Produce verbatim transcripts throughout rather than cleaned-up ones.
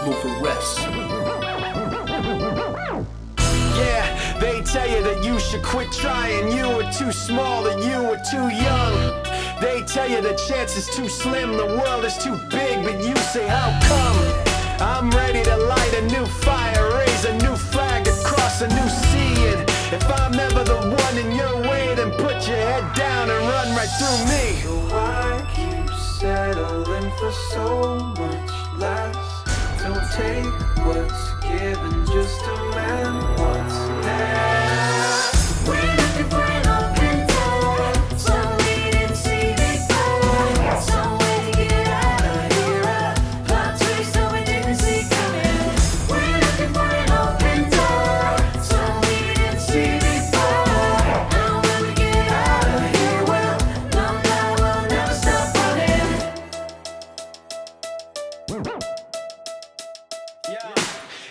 Lufares. Yeah, they tell you that you should quit trying. You were too small, that you were too young. They tell you the chance is too slim, the world is too big, but you say, how come? I'm ready to light a new fire, raise a new flag across a new sea. And if I'm never the one in your way, then put your head down and run right through me. So I keep settling for so much less. Don't take what's given, just demand what's next. We're looking for an open door, so we didn't see before. So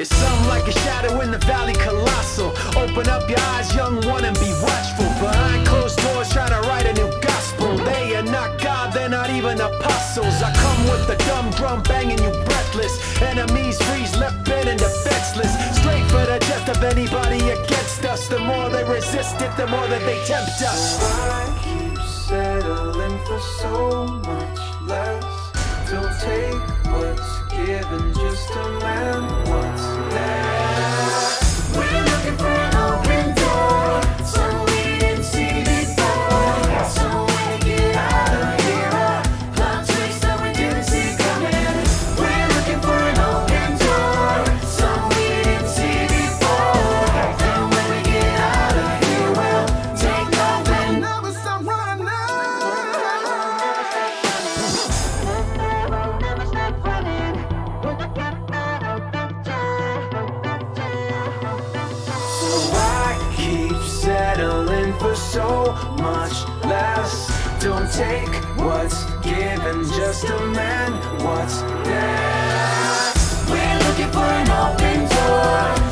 it's something like a shadow in the valley, colossal. Open up your eyes, young one, and be watchful. Behind closed doors, trying to write a new gospel. They are not God, they're not even apostles. I come with the dumb drum banging you breathless. Enemies freeze, left bent and defenseless. Straight for the death of anybody against us. The more they resist it, the more that they tempt us. So I keep settling for so much less. Don't take what's given, just demand what's next. We're looking for an open door, so we didn't see before. So so much less. Don't take what's given, just demand what's there. We're looking for an open door.